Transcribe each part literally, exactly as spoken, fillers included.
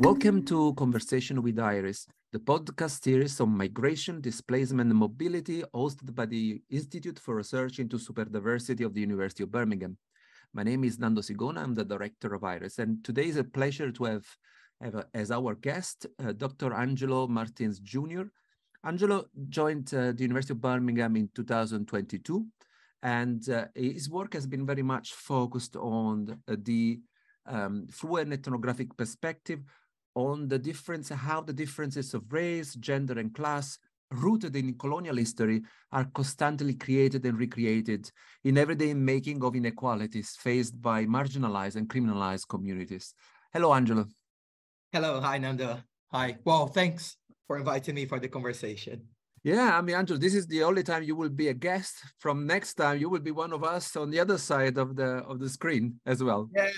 Welcome to Conversation with Iris, the podcast series on migration, displacement and mobility hosted by the Institute for Research into Superdiversity of the University of Birmingham. My name is Nando Sigona, I'm the director of Iris, and today is a pleasure to have, have a, as our guest uh, Doctor Angelo Martins Junior Angelo joined uh, the University of Birmingham in two thousand twenty-two, and uh, his work has been very much focused on uh, the Um, through an ethnographic perspective on the difference, how the differences of race, gender, and class rooted in colonial history are constantly created and recreated in everyday making of inequalities faced by marginalized and criminalized communities. Hello, Angelo. Hello. Hi, Nando. Hi. Well, thanks for inviting me for the conversation. Yeah, I mean, Angelo, this is the only time you will be a guest. From next time, you will be one of us on the other side of the of the screen as well. Yeah.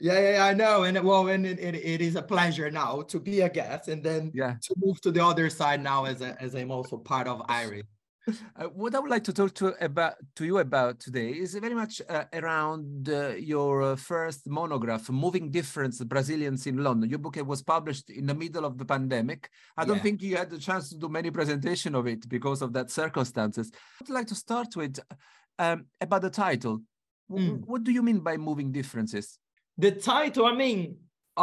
Yeah, yeah, I know. And well, and it, it, it is a pleasure now to be a guest and then yeah. to move to the other side now as, a, as I'm also part of Iris. Uh, what I would like to talk to, about, to you about today is very much uh, around uh, your uh, first monograph, Moving Difference, Brazilians in London. Your book was published in the middle of the pandemic. I don't yeah. think you had the chance to do many presentations of it because of that circumstances. I'd like to start with um, about the title. Mm. What do you mean by moving differences? The title, I mean,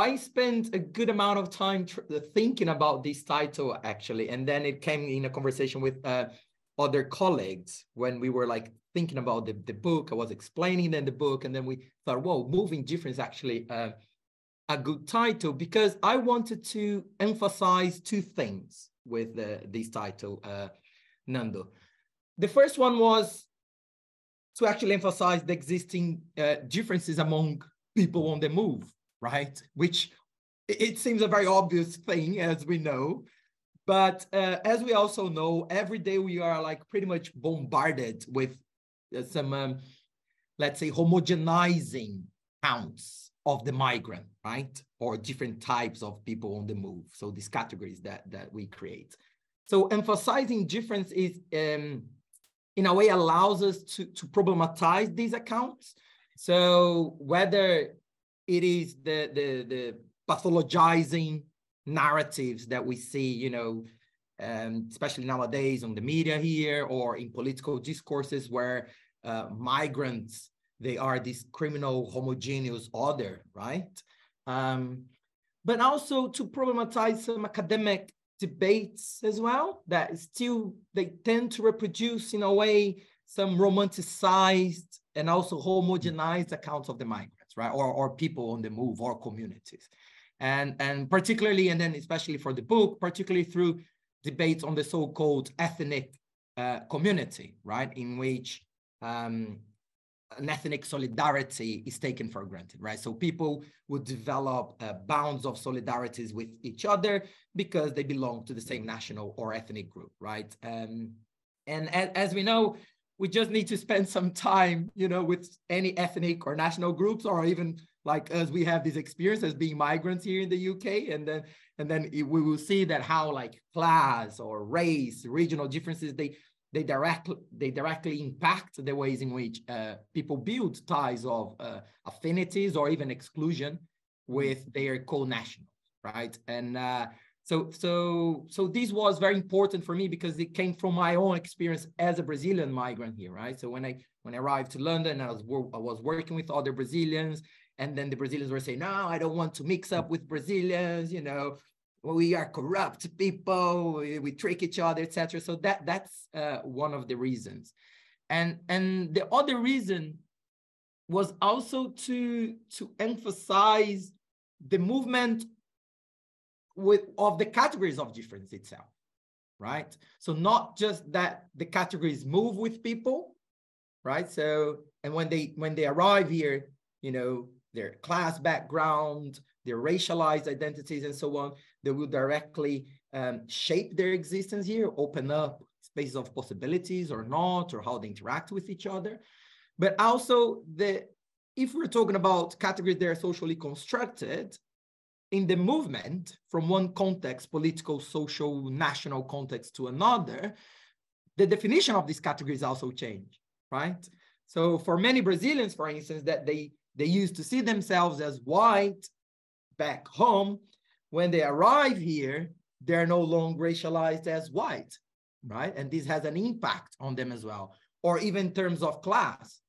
I spent a good amount of time tr thinking about this title, actually. And then it came in a conversation with uh, other colleagues when we were like thinking about the, the book. I was explaining then the book. And then we thought, whoa, Moving Difference is actually uh, a good title, because I wanted to emphasize two things with uh, this title, uh, Nando. The first one was to actually emphasize the existing uh, differences among people on the move, right? Which it seems a very obvious thing, as we know. But uh, as we also know, every day we are like pretty much bombarded with uh, some, um, let's say, homogenizing counts of the migrant, right? Or different types of people on the move. So these categories that, that we create. So emphasizing difference is, um, in a way, allows us to, to problematize these accounts. So whether it is the, the, the pathologizing narratives that we see, you know, um, especially nowadays on the media here or in political discourses where uh, migrants, they are this criminal homogeneous other, right? Um, but also to problematize some academic debates as well, that still, they tend to reproduce in a way some romanticized and also homogenized accounts of the migrants, right? Or, or people on the move or communities. And, and particularly, and then especially for the book, particularly through debates on the so-called ethnic uh, community, right? In which um, an ethnic solidarity is taken for granted, right? So people would develop uh, bounds of solidarities with each other because they belong to the same national or ethnic group, right? Um, and as, as we know, we just need to spend some time, you know, with any ethnic or national groups, or even like us, we have this experience as being migrants here in the U K. And then, and then it, we will see that how like class or race, regional differences, they they directly they directly impact the ways in which uh, people build ties of uh, affinities or even exclusion with their co-nationals, right? And uh, So, so, so this was very important for me because it came from my own experience as a Brazilian migrant here, right? So when I when I arrived to London, I was I was working with other Brazilians, and then the Brazilians were saying, "No, I don't want to mix up with Brazilians. You know, we are corrupt people. We, we trick each other, et cetera" So that that's uh, one of the reasons, and and the other reason was also to to emphasize the movement with of the categories of difference itself, right? So not just that the categories move with people, right? So, and when they when they arrive here, you know, their class background, their racialized identities and so on, they will directly um, shape their existence here, open up spaces of possibilities or not, or how they interact with each other. But also, the if we're talking about categories that are socially constructed, in the movement from one context, political, social, national context to another, the definition of these categories also change, right? So for many Brazilians, for instance, that they, they used to see themselves as white back home, when they arrive here, they're no longer racialized as white, right? And this has an impact on them as well. Or even in terms of class,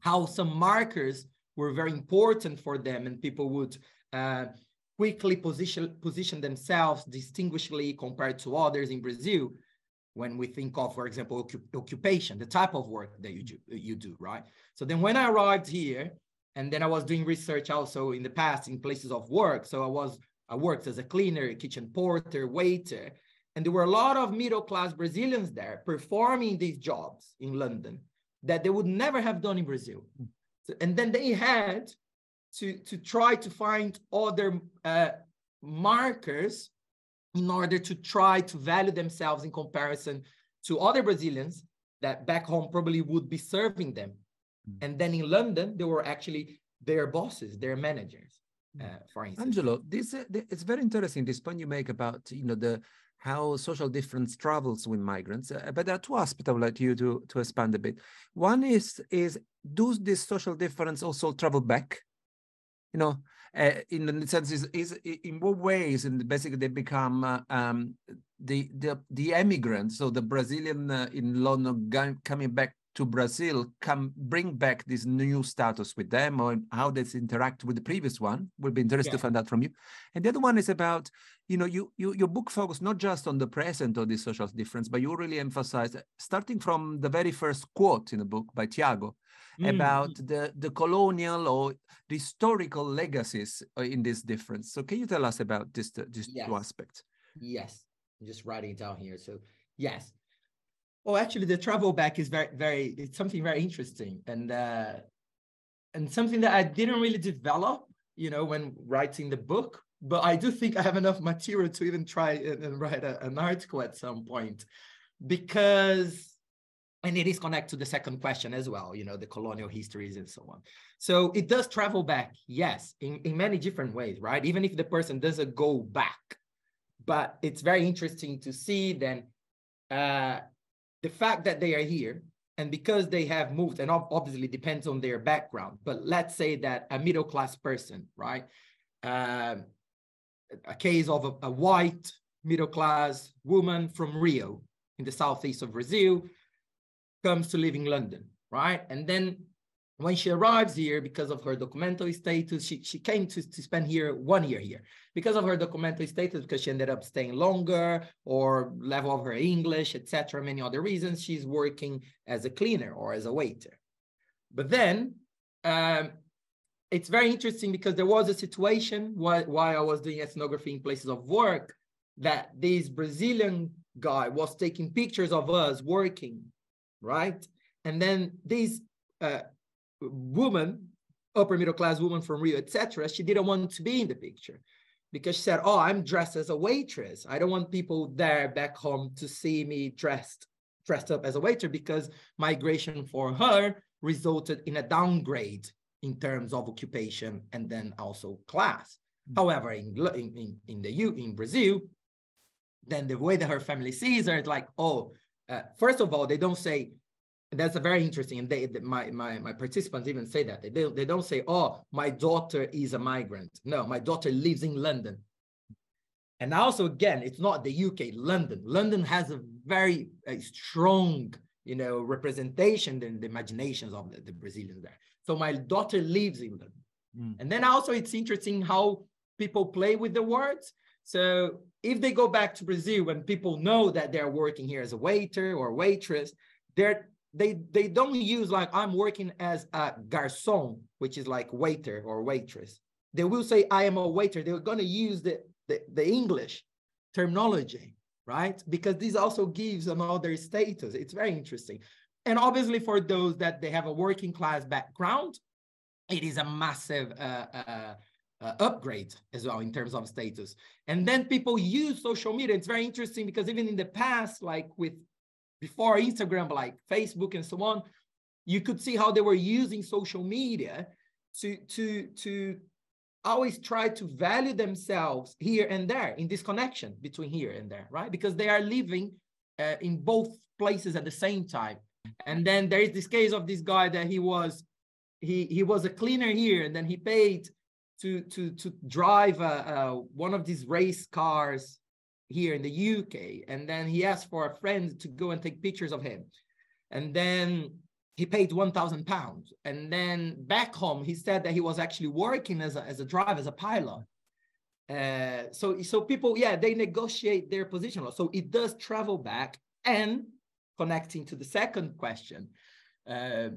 how some markers were very important for them, and people would uh, quickly position, position themselves distinguishedly compared to others in Brazil. When we think of, for example, occupation, the type of work that you do, you do, right? So then when I arrived here, and then I was doing research also in the past in places of work. So I was I worked as a cleaner, a kitchen porter, waiter, and there were a lot of middle-class Brazilians there performing these jobs in London that they would never have done in Brazil. So, and then they had to, to try to find other uh, markers in order to try to value themselves in comparison to other Brazilians that back home probably would be serving them. Mm. And then in London, they were actually their bosses, their managers, uh, for instance. Angelo, this, uh, this it's very interesting, this point you make about, you know, the how social difference travels with migrants. Uh, but there are two aspects I would like you to, to expand a bit. One is, is does this social difference also travel back? You know, uh, in the sense is, is in what ways, and basically they become uh, um, the the the emigrants, so the Brazilian uh, in London coming back to Brazil, come bring back this new status with them, or how they interact with the previous one. Would be interested yeah. to find out from you. And the other one is about, you know, you, you your book focused not just on the present or this social difference, but you really emphasize, starting from the very first quote in the book by Tiago, about mm. the, the colonial or the historical legacies in this difference. So can you tell us about this, this yes. two aspects? Yes, I'm just writing it down here. So yes. Well, actually the travel back is very, very, it's something very interesting. And, uh, and something that I didn't really develop, you know, when writing the book, but I do think I have enough material to even try and write a, an article at some point, because and it is connected to the second question as well, you know, the colonial histories and so on. So it does travel back, yes, in, in many different ways, right? Even if the person doesn't go back. But it's very interesting to see then uh, the fact that they are here, and because they have moved, and obviously depends on their background, but let's say that a middle-class person, right? Uh, a case of a, a white middle-class woman from Rio in the southeast of Brazil, comes to live in London, right? And then when she arrives here, because of her documentary status, she, she came to, to spend here one year here. Because of her documentary status, because she ended up staying longer, or level of her English, et cetera, many other reasons, she's working as a cleaner or as a waiter. But then um, it's very interesting because there was a situation while, while I was doing ethnography in places of work that this Brazilian guy was taking pictures of us working, right? And then this uh, woman, upper middle class woman from Rio, et cetera, she didn't want to be in the picture because she said, oh, I'm dressed as a waitress. I don't want people there back home to see me dressed, dressed up as a waiter, because migration for her resulted in a downgrade in terms of occupation and then also class. Mm-hmm. However, in, in, in the U, in Brazil, then the way that her family sees her, it's like, oh, Uh, first of all, they don't say, that's a very interesting, and they, my, my, my participants even say that, they, they don't say, oh, my daughter is a migrant. No, my daughter lives in London. And also, again, it's not the U K, London. London has a very a strong, you know, representation in the imaginations of the, the Brazilians there. So my daughter lives in London. Mm. And then also it's interesting how people play with the words. So if they go back to Brazil, when people know that they're working here as a waiter or waitress, they're, they they don't use like, I'm working as a garçon, which is like waiter or waitress. They will say, I am a waiter. They're going to use the, the, the English terminology, right? Because this also gives another status. It's very interesting. And obviously for those that they have a working class background, it is a massive uh, uh, Uh, upgrade as well in terms of status. And then people use social media. It's very interesting because even in the past, like with before Instagram, like Facebook and so on, you could see how they were using social media to, to, to always try to value themselves here and there in this connection between here and there, right? Because they are living uh, in both places at the same time. And then there is this case of this guy that he was, he, he was a cleaner here, and then he paid to to to drive a, a, one of these race cars here in the U K, and then he asked for a friend to go and take pictures of him, and then he paid one thousand pounds. And then back home, he said that he was actually working as a, as a driver, as a pilot. Uh, so, so people, yeah, they negotiate their position. So it does travel back. And connecting to the second question, uh,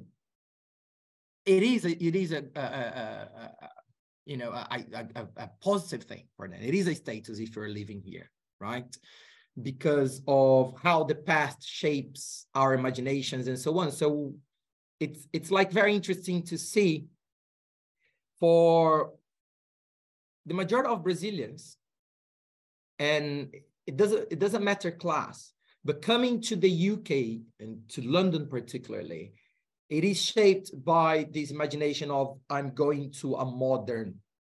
it is a, it is a, a, a, a you know a, a, a positive thing for them. It is a status if you're living here, right? Because of how the past shapes our imaginations and so on. So it's it's like very interesting to see for the majority of Brazilians, and it doesn't it doesn't matter class, but coming to the U K and to London particularly, it is shaped by this imagination of I'm going to a modern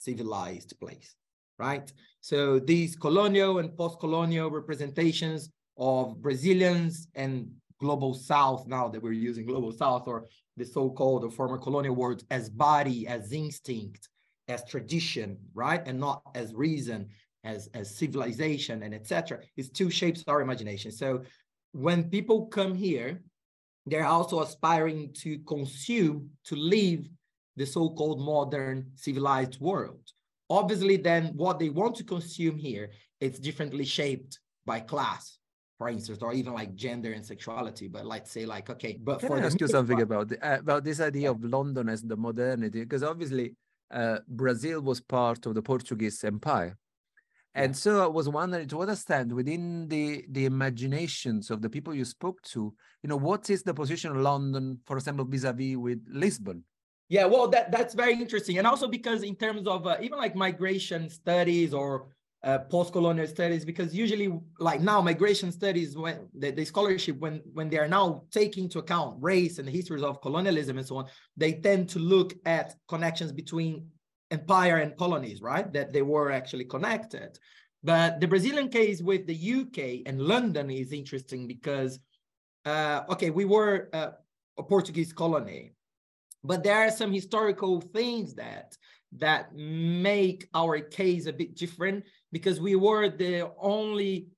civilized place, right? So these colonial and post-colonial representations of Brazilians and global South, now that we're using global South or the so-called or former colonial world as body, as instinct, as tradition, right? And not as reason, as, as civilization and et cetera, it still shapes our imagination. So when people come here, they're also aspiring to consume, to live the so-called modern civilized world. Obviously, then what they want to consume here, it's differently shaped by class, for instance, or even like gender and sexuality. But let's say like, okay, but can I ask you something about the, about this idea of London as the modernity? Because obviously, uh, Brazil was part of the Portuguese Empire. And so I was wondering, to what extent within the, the imaginations of the people you spoke to, you know, what is the position of London, for example, vis-a-vis with Lisbon? Yeah, well, that, that's very interesting. And also because in terms of uh, even like migration studies or uh, post-colonial studies, because usually like now migration studies, when the, the scholarship, when, when they are now taking into account race and the histories of colonialism and so on, they tend to look at connections between empire and colonies, right? That they were actually connected. But the Brazilian case with the U K and London is interesting because, uh, okay, we were uh, a Portuguese colony, but there are some historical things that that make our case a bit different because we were the only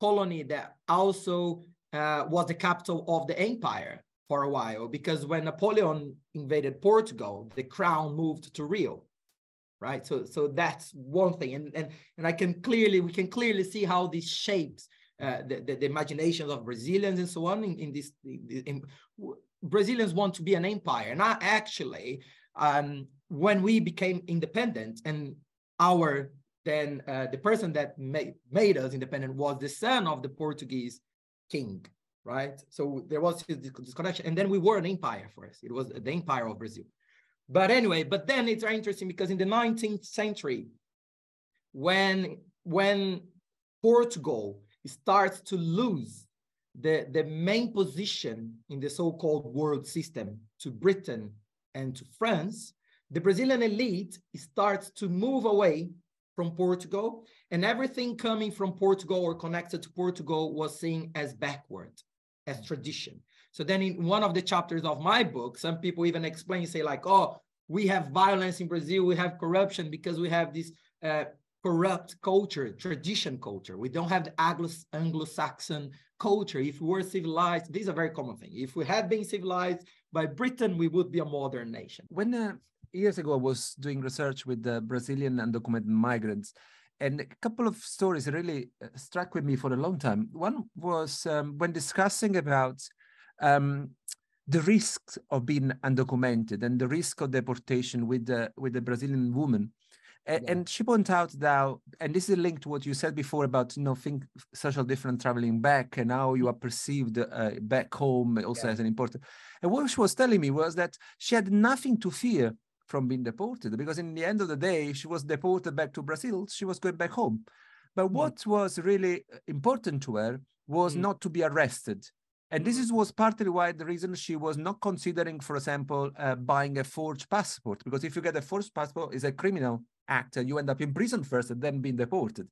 colony that also uh, was the capital of the empire for a while, because when Napoleon invaded Portugal, the crown moved to Rio, right? So, so that's one thing. And, and, and I can clearly, we can clearly see how this shapes uh, the, the, the imaginations of Brazilians and so on in, in this, in, in, Brazilians want to be an empire. And I actually, um, when we became independent and our, then uh, the person that made, made us independent was the son of the Portuguese king, right? So there was this disconnection. And then we were an empire for us. It was the empire of Brazil. But anyway, but then it's very interesting because in the nineteenth century, when, when Portugal starts to lose the, the main position in the so-called world system to Britain and to France, the Brazilian elite starts to move away from Portugal, and everything coming from Portugal or connected to Portugal was seen as backward, as tradition. So then in one of the chapters of my book, some people even explain, say like, oh, we have violence in Brazil, we have corruption because we have this uh, corrupt culture, tradition culture. We don't have the Anglo-Saxon culture. If we were civilized, this is a very common thing. If we had been civilized by Britain, we would be a modern nation. When uh, years ago I was doing research with the Brazilian undocumented migrants, and a couple of stories really struck with me for a long time. One was um, when discussing about Um, the risks of being undocumented and the risk of deportation with the with the Brazilian woman, and, yeah. and she pointed out that, and this is linked to what you said before about you know think social difference traveling back and how you are perceived uh, back home also yeah. as an important. And what she was telling me was that she had nothing to fear from being deported because in the end of the day, if she was deported back to Brazil, she was going back home. But what mm. was really important to her was mm. not to be arrested. And this is, was partly why the reason she was not considering, for example, uh, buying a forged passport, because if you get a forged passport, it's a criminal act and you end up in prison first and then being deported.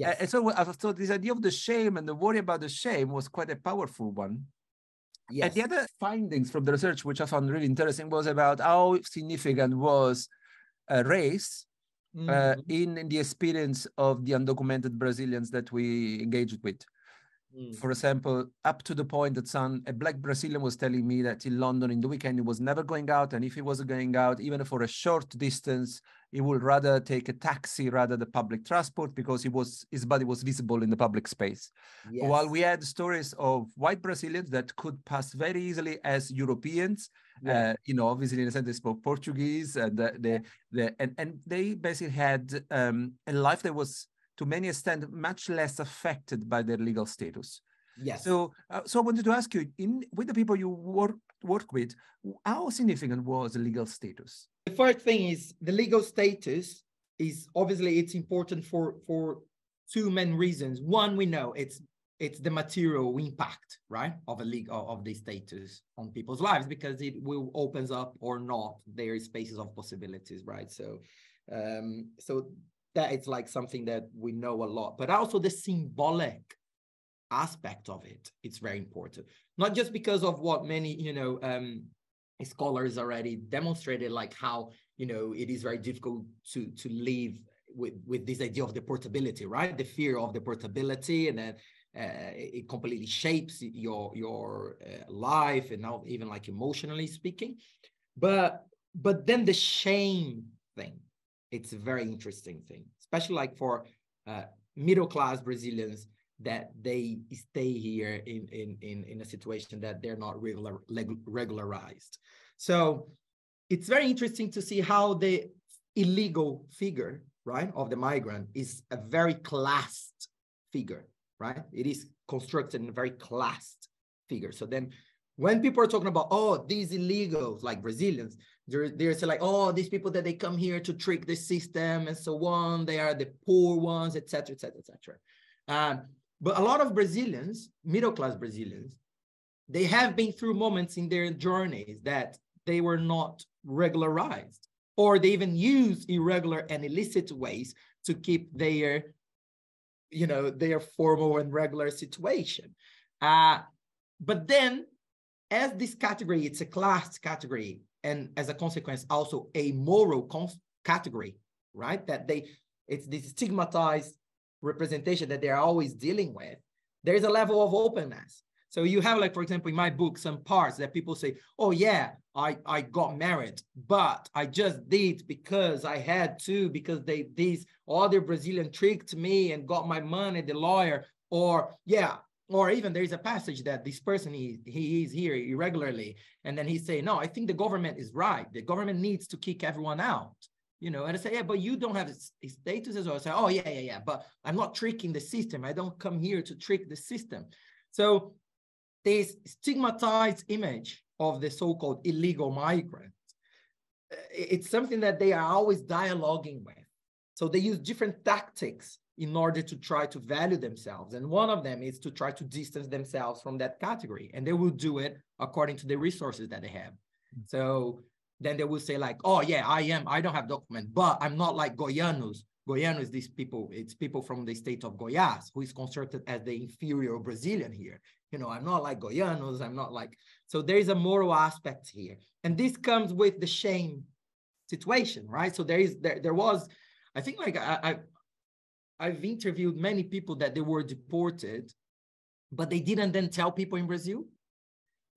Yes. Uh, and so I thought this idea of the shame and the worry about the shame was quite a powerful one. Yes. And the other findings from the research, which I found really interesting, was about how significant was uh, race mm-hmm. uh, in the experience of the undocumented Brazilians that we engaged with. Mm. For example, up to the point that some, a black Brazilian was telling me that in London in the weekend, he was never going out. And if he was going out, even for a short distance, he would rather take a taxi rather than public transport because he was, his body was visible in the public space. Yes. While we had stories of white Brazilians that could pass very easily as Europeans, yeah. uh, you know, obviously in a sense they spoke Portuguese and, the, the, the, and, and they basically had um, a life that was, to many extent, much less affected by their legal status. Yes. So, uh, so I wanted to ask you, in with the people you work work with, how significant was the legal status? The first thing is the legal status is obviously it's important for for two main reasons. One, we know it's it's the material impact, right, of a legal of the status on people's lives because it will opens up or not their spaces of possibilities, right? So, um, so. that it's like something that we know a lot, but also the symbolic aspect of it. It's very important, not just because of what many, you know, um, scholars already demonstrated, like how, you know, it is very difficult to, to live with, with this idea of deportability, right? The fear of deportability, and then uh, it completely shapes your, your uh, life and now even like emotionally speaking, but, but then the shame thing. It's a very interesting thing, especially like for uh, middle-class Brazilians that they stay here in, in, in, in a situation that they're not regular, regularized. So it's very interesting to see how the illegal figure, right, of the migrant is a very classed figure, right? It is constructed in a very classed figure. So then when people are talking about, oh, these illegals, like Brazilians, They're, they're like, oh, these people that they come here to trick the system and so on. They are the poor ones, et cetera, et cetera, et cetera. Um, but a lot of Brazilians, middle-class Brazilians, they have been through moments in their journeys that they were not regularized, or they even use irregular and illicit ways to keep their, you know, their formal and regular situation. Uh, but then as this category, it's a class category, and as a consequence, also a moral category, right? That they, it's this stigmatized representation that they're always dealing with. There is a level of openness. So you have like, for example, in my book, some parts that people say, oh yeah, I, I got married, but I just did because I had to, because they these other Brazilian tricked me and got my money, the lawyer, or yeah, or even there is a passage that this person, he, he is here irregularly. And then he say, no, I think the government is right. The government needs to kick everyone out. You know, and I say, yeah, but you don't have a status as well. I say, oh, yeah, yeah, yeah, but I'm not tricking the system. I don't come here to trick the system. So this stigmatized image of the so-called illegal migrant, it's something that they are always dialoguing with. So they use different tactics in order to try to value themselves. And one of them is to try to distance themselves from that category. And they will do it according to the resources that they have. Mm-hmm. So then they will say like, oh yeah, I am, I don't have documents, but I'm not like Goianos. Goianos, these people, it's people from the state of Goiás, who is constructed as the inferior Brazilian here. You know, I'm not like Goianos, I'm not like, so there is a moral aspect here. And this comes with the shame situation, right? So there is, there, there was, I think like, I, I I've interviewed many people that they were deported, but they didn't then tell people in Brazil.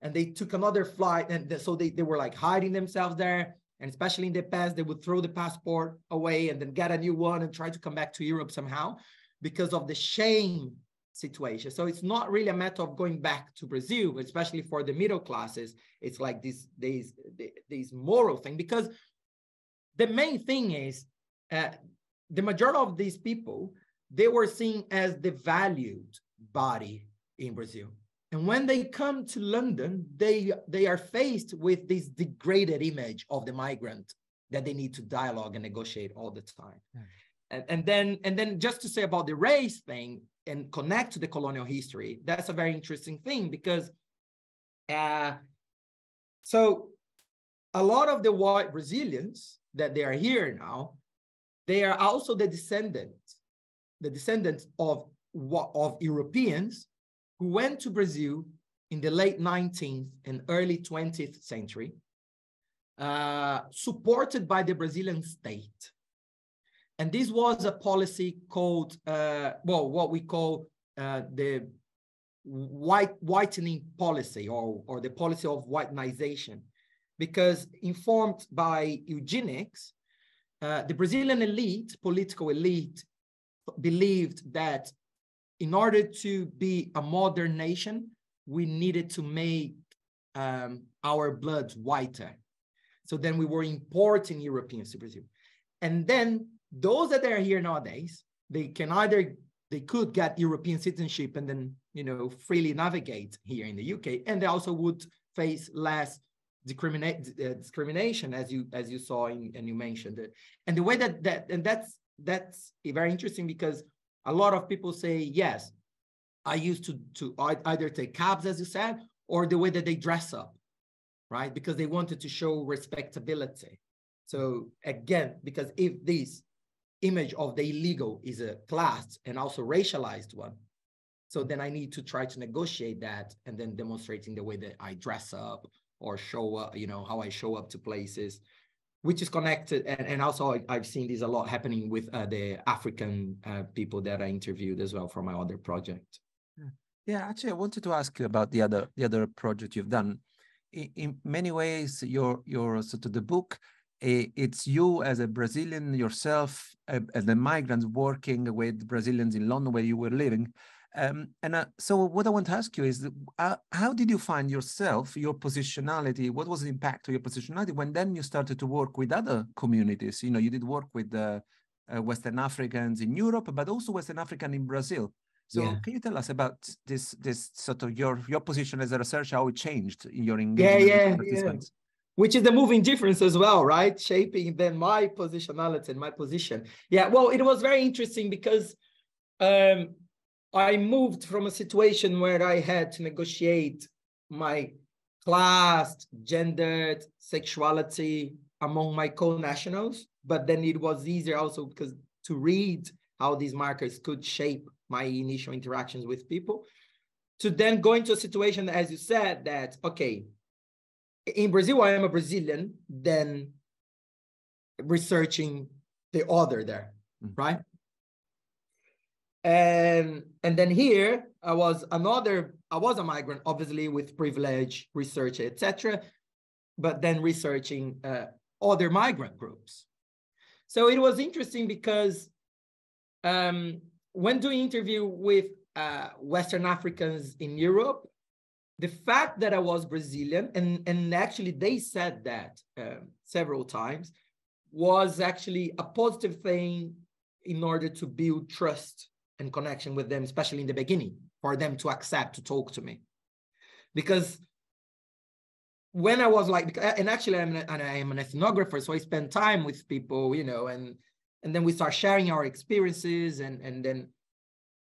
And they took another flight. And the, so they, they were like hiding themselves there. And especially in the past, they would throw the passport away and then get a new one and try to come back to Europe somehow because of the shame situation. So it's not really a matter of going back to Brazil, especially for the middle classes. It's like this, this, this moral thing, because the main thing is, uh, the majority of these people, they were seen as the valued body in Brazil. And when they come to London, they, they are faced with this degraded image of the migrant that they need to dialogue and negotiate all the time. Mm. And, and, then, and then just to say about the race thing and connect to the colonial history, that's a very interesting thing because uh, so a lot of the white Brazilians that they are here now, they are also the descendants, the descendants of, of Europeans who went to Brazil in the late nineteenth and early twentieth century, uh, supported by the Brazilian state. And this was a policy called, uh, well, what we call uh, the white whitening policy, or, or the policy of whitenization, because informed by eugenics, uh, the Brazilian elite, political elite, believed that in order to be a modern nation, we needed to make um, our blood whiter. So then we were importing Europeans to Brazil. And then those that are here nowadays, they can either, they could get European citizenship and then, you know, freely navigate here in the U K. And they also would face less discriminate, uh, discrimination, as you as you saw in, and you mentioned it. And the way that, that and that's, that's very interesting, because a lot of people say, yes, I used to, to either take cabs, as you said, or the way that they dress up, right? Because they wanted to show respectability. So again, because if this image of the illegal is a class and also racialized one, so then I need to try to negotiate that, and then demonstrating the way that I dress up or show up, you know, how I show up to places, which is connected. And, and also I, I've seen this a lot happening with uh, the African uh, people that I interviewed as well for my other project. Yeah, actually, I wanted to ask you about the other the other project you've done. In, in many ways, your your sort of the book, it's you as a Brazilian yourself, as a migrant working with Brazilians in London where you were living. Um, and uh, so what I want to ask you is, uh, how did you find yourself, your positionality? What was the impact of your positionality when then you started to work with other communities? You know, you did work with uh, uh, Western Africans in Europe, but also Western African in Brazil. So yeah. Can you tell us about this this sort of your, your position as a researcher, how it changed in your engagement yeah, yeah, with participants? Yeah. Which is the moving difference as well, right? Shaping then my positionality and my position. Yeah, well, it was very interesting because um, I moved from a situation where I had to negotiate my class, gendered, sexuality among my co-nationals, but then it was easier also because to read how these markers could shape my initial interactions with people, to then go into a situation, as you said, that, okay, in Brazil, I am a Brazilian, then researching the other there, mm-hmm. right? And, and then here, I was another, I was a migrant, obviously, with privilege, researcher, et cetera, but then researching uh, other migrant groups. So it was interesting because um, when doing interview with uh, Western Africans in Europe, the fact that I was Brazilian, and, and actually they said that uh, several times, was actually a positive thing in order to build trust and connection with them, especially in the beginning, for them to accept to talk to me. Because when I was like, and actually I'm an, and I am an ethnographer, so I spend time with people, you know, and And then we start sharing our experiences, and, and then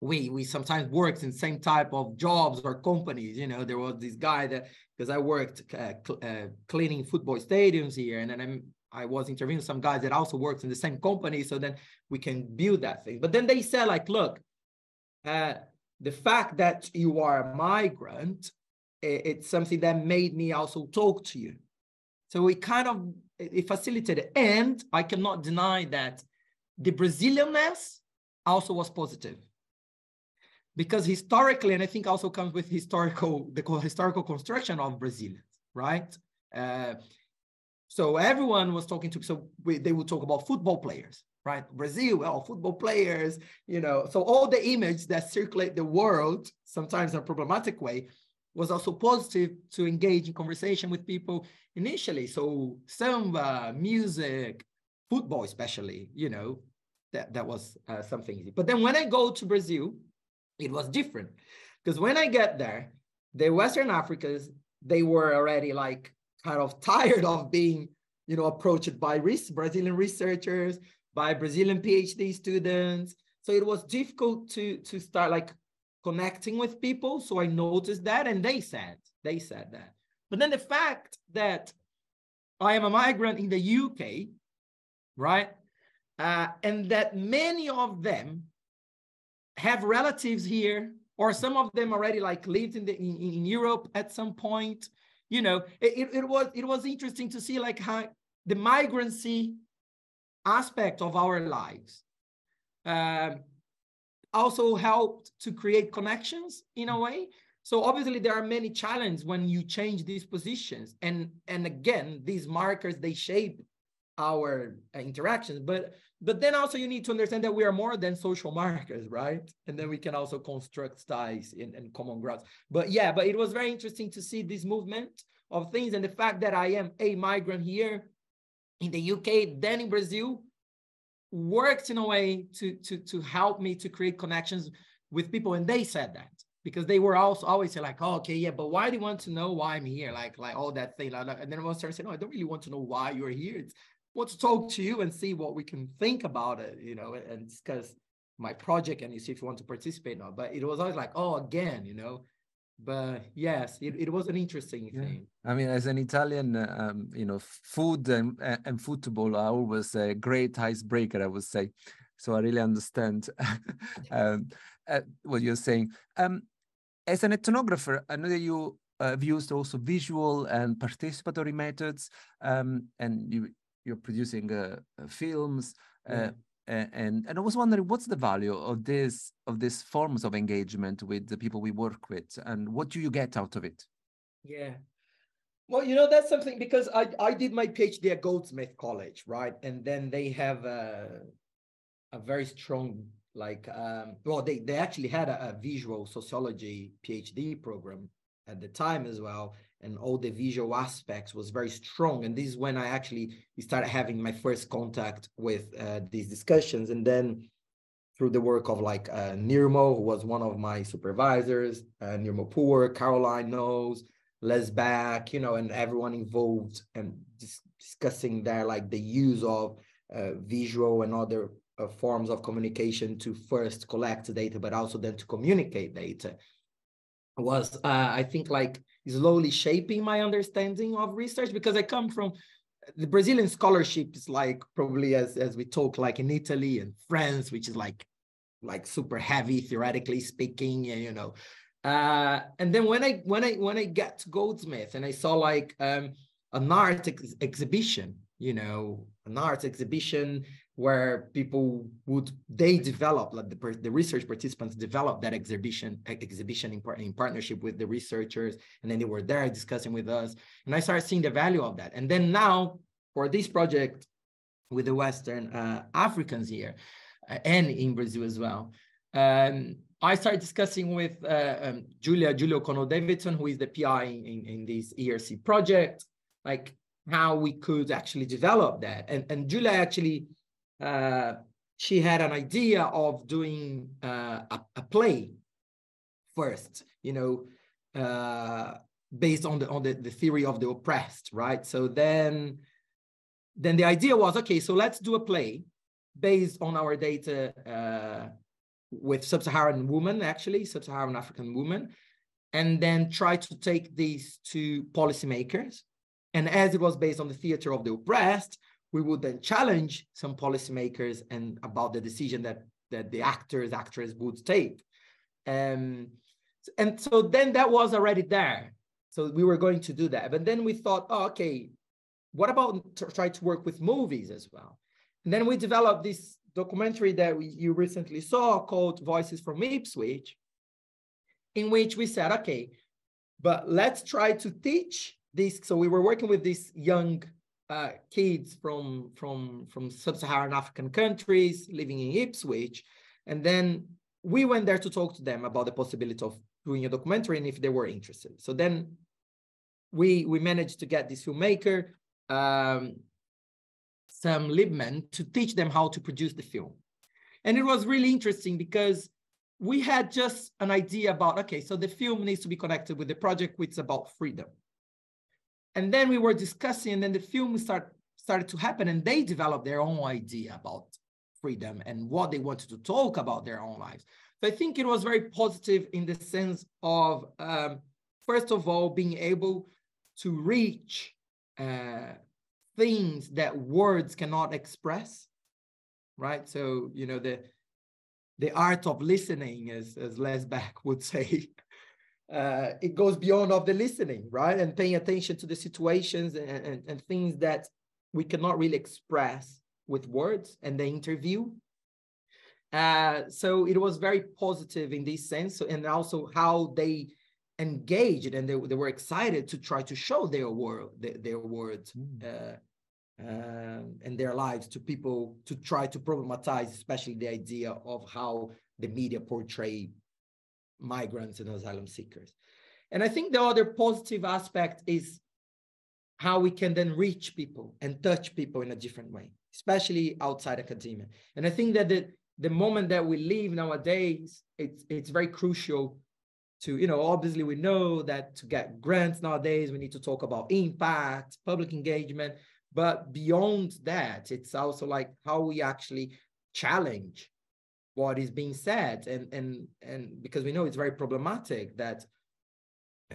we we sometimes worked in the same type of jobs or companies. You know, there was this guy that, because I worked uh, cl uh, cleaning football stadiums here, and then I'm, I was interviewing some guys that also worked in the same company, so then we can build that thing. But then they said, like, look, uh, the fact that you are a migrant, it, it's something that made me also talk to you. So we kind of, it facilitated, and I cannot deny that the Brazilianness also was positive, because historically, and I think also comes with historical, the historical construction of Brazilians, right? Uh, so everyone was talking to, so we, they would talk about football players, right? Brazil, well, football players, you know, so all the images that circulate the world, sometimes in a problematic way, was also positive to engage in conversation with people initially. So samba, music, football especially, you know, that, that was uh, something easy. But then when I go to Brazil, it was different. Because when I get there, the Western Africans, they were already like kind of tired of being, you know, approached by res- Brazilian researchers, by Brazilian PhD students. So it was difficult to, to start like connecting with people. So I noticed that, and they said, they said that. But then the fact that I am a migrant in the U K, right? Uh, and that many of them have relatives here, or some of them already like lived in the in, in Europe at some point. You know, it, it, it was it was interesting to see like how the migrancy aspects of our lives. Uh, also helped to create connections in a way. So obviously there are many challenges when you change these positions. And, and again, these markers, they shape our interactions. But, but then also you need to understand that we are more than social markers, right? And then we can also construct ties and, and common grounds. But yeah, but it was very interesting to see this movement of things, and the fact that I am a migrant here in the U K, then in Brazil, worked in a way to, to, to help me to create connections with people. And they said that, because they were also always like, oh, okay, yeah, but why do you want to know why I'm here? Like, like all that thing. And then I was starting to say, no, I don't really want to know why you're here. It's, I want to talk to you and see what we can think about it, you know, and, and discuss my project and you see if you want to participate or not. But it was always like, oh, again, you know. But yes, it, it was an interesting yeah. thing. I mean, as an Italian, um, you know, food and, and football are always a great icebreaker, I would say. So I really understand um, uh, what you're saying. Um, as an ethnographer, I know that you uh, have used also visual and participatory methods, um, and you, you're producing uh, films. Uh, yeah. And, and I was wondering, what's the value of this of these forms of engagement with the people we work with, and what do you get out of it? Yeah, well, you know, that's something, because I, I did my PhD at Goldsmith College, right? And then they have a, a very strong, like, um, well, they, they actually had a, a visual sociology PhD program at the time as well. And all the visual aspects was very strong. And this is when I actually started having my first contact with uh, these discussions. And then through the work of like uh, Nirmo, who was one of my supervisors, uh, Nirmo Poor, Caroline Knowles, Les Back, you know, and everyone involved and dis discussing their like the use of uh, visual and other uh, forms of communication to first collect data, but also then to communicate data, was, uh, I think, like slowly shaping my understanding of research, because I come from the Brazilian scholarship is like probably as, as we talk, like in Italy and France, which is like, like super heavy theoretically speaking, and, you know, uh, and then when I, when I, when I got to Goldsmith and I saw like um, an art ex exhibition, you know, an art exhibition where people would, they develop, like the, the research participants developed that exhibition exhibition in, par in partnership with the researchers, and then they were there discussing with us. And I started seeing the value of that. And then now for this project with the Western uh, Africans here uh, and in Brazil as well, um, I started discussing with uh, um, Julia, Julia O'Connell Davidson, who is the P I in, in this E R C project, like how we could actually develop that. And, and Julia actually, Uh, she had an idea of doing uh, a, a play first, you know, uh, based on the on the, the theory of the oppressed, right? So then, then the idea was, okay, so let's do a play based on our data uh, with sub-Saharan women, actually, sub-Saharan African women, and then try to take these to policymakers. And as it was based on the theater of the oppressed, we would then challenge some policymakers and about the decision that, that the actors, actresses would take. Um, and so then that was already there. So we were going to do that. But then we thought, oh, okay, what about try to work with movies as well? And then we developed this documentary that we, you recently saw called Voices from Ipswich, in which we said, okay, but let's try to teach this. So we were working with this young Uh, kids from from from sub-Saharan African countries living in Ipswich, and then we went there to talk to them about the possibility of doing a documentary and if they were interested. So then we we managed to get this filmmaker um, Sam Liebman to teach them how to produce the film, and it was really interesting because we had just an idea about, okay, so the film needs to be connected with the project, which is about freedom. And then we were discussing, and then the film start, started to happen, and they developed their own idea about freedom and what they wanted to talk about their own lives. So I think it was very positive in the sense of, um, first of all, being able to reach uh, things that words cannot express, right? So, you know, the, the art of listening, as, as Les Back would say, Uh, it goes beyond of the listening, right? And paying attention to the situations and, and, and things that we cannot really express with words and the interview. Uh, so it was very positive in this sense, and also how they engaged and they, they were excited to try to show their world, their, their words mm. uh, uh, and their lives to people, to try to problematize, especially the idea of how the media portray migrants and asylum seekers. And I think the other positive aspect is how we can then reach people and touch people in a different way, especially outside academia. And I think that the the moment that we live nowadays, it's it's very crucial to, you know, obviously we know that to get grants nowadays, we need to talk about impact, public engagement, but beyond that, it's also like how we actually challenge what is being said. And, and, and because we know it's very problematic that,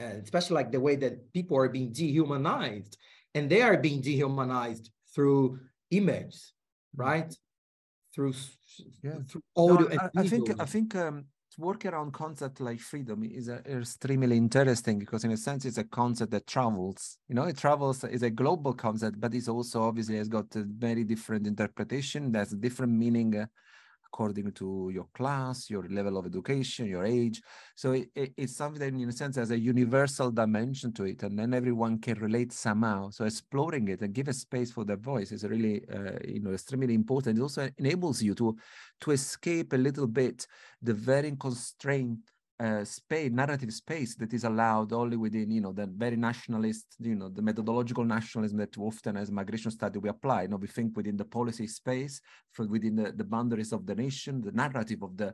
uh, especially like the way that people are being dehumanized, and they are being dehumanized through images, right? Through, yeah. through audio no, and I, I think I think um, to work around concept like freedom is uh, extremely interesting, because in a sense it's a concept that travels. You know, it travels is a global concept, but it's also obviously has got a very different interpretation. There's a different meaning uh, according to your class, your level of education, your age. So it, it, it's something that in a sense has a universal dimension to it, and then everyone can relate somehow. So exploring it and give a space for their voice is really, uh, you know, extremely important. It also enables you to, to escape a little bit the very constraint Uh, space, narrative space that is allowed only within, you know, the very nationalist, you know, the methodological nationalism that often as migration study we apply. You know, we think within the policy space, from within the, the boundaries of the nation, the narrative of the,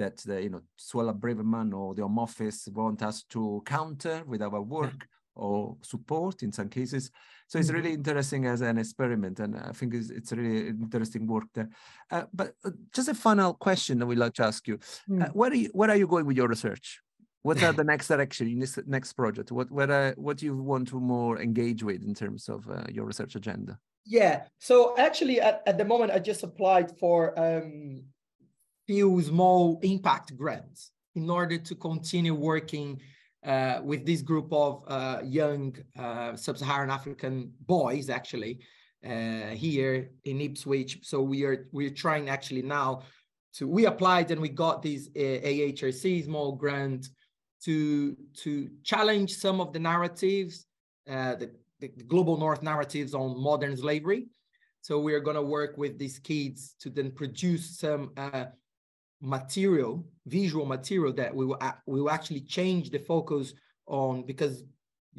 that, the, you know, Suella Braverman or the Home Office want us to counter with our work or support in some cases. So it's really interesting as an experiment, and I think it's, it's really interesting work there. Uh, but just a final question that we'd like to ask you. Mm. Uh, where, are you where are you going with your research? What are the next direction in this next project? What, what, uh, what do you want to more engage with in terms of uh, your research agenda? Yeah, so actually at, at the moment, I just applied for a um, few small impact grants in order to continue working Uh, with this group of uh, young uh, sub-Saharan African boys, actually, uh, here in Ipswich. So we are we're trying actually now to, we applied and we got these uh, A H R C small grant to, to challenge some of the narratives, uh, the, the global north narratives on modern slavery. So we are going to work with these kids to then produce some uh, material, visual material that we will, we will actually change the focus on, because,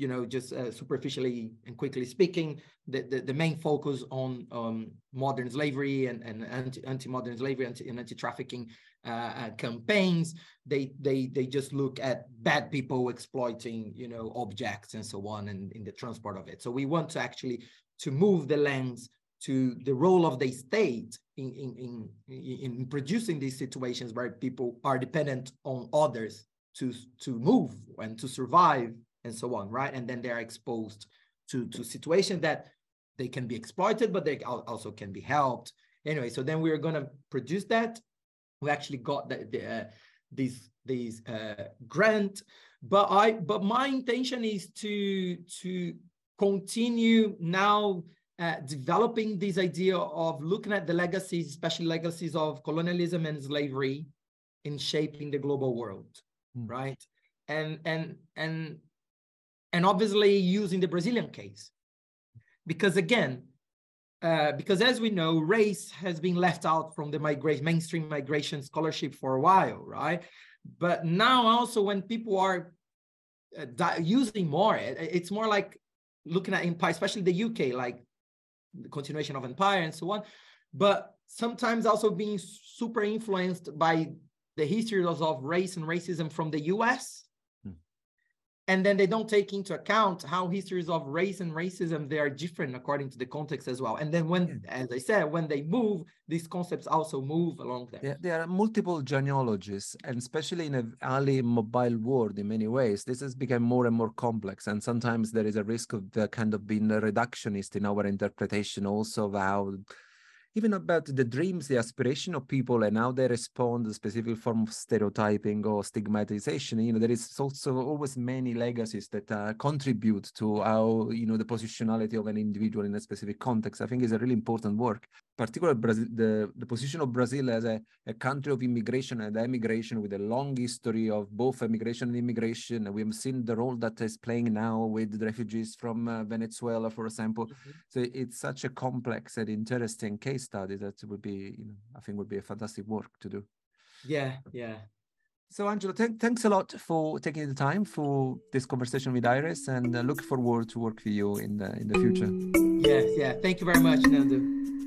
you know, just uh, superficially and quickly speaking, the, the, the main focus on um, modern slavery and, and anti, anti-modern slavery anti, and anti-trafficking uh, uh, campaigns, they, they, they just look at bad people exploiting, you know, objects and so on, and in the transport of it. So we want to actually to move the lens to the role of the state in, in, in, in producing these situations where people are dependent on others to, to move and to survive and so on, right? And then they're exposed to, to situations that they can be exploited, but they also can be helped. Anyway, so then we're gonna produce that. We actually got the, the, uh, these, these uh, grant, but, I, but my intention is to, to continue now Uh, developing this idea of looking at the legacies, especially legacies of colonialism and slavery in shaping the global world, mm. right? And, and, and, and obviously using the Brazilian case. Because again, uh, because as we know, race has been left out from the migra- mainstream migration scholarship for a while, right? But now also when people are uh, di- using more, it, it's more like looking at empire, especially the U K, like the continuation of empire and so on, but sometimes also being super influenced by the histories of race and racism from the U S. Mm. And then they don't take into account how histories of race and racism, they are different according to the context as well. And then when, yeah. as I said, when they move, these concepts also move along there. Yeah, there are multiple genealogies, and especially in an early mobile world in many ways, this has become more and more complex. And sometimes there is a risk of the kind of being reductionist in our interpretation also of how, even about the dreams, the aspiration of people and how they respond to a specific form of stereotyping or stigmatization. You know, there is also always many legacies that uh, contribute to how, you know, the positionality of an individual in a specific context. I think is a really important work, particularly Brazil, the, the position of Brazil as a, a country of immigration and emigration, with a long history of both emigration and immigration. We have seen the role that is playing now with refugees from uh, Venezuela, for example. Mm-hmm. So it's such a complex and interesting case study that would be, you know, I think would be a fantastic work to do. Yeah, yeah. So, Angelo, th- thanks a lot for taking the time for this conversation with Iris, and uh, look forward to work with you in the in the future. Yes, yeah. Thank you very much, Nando.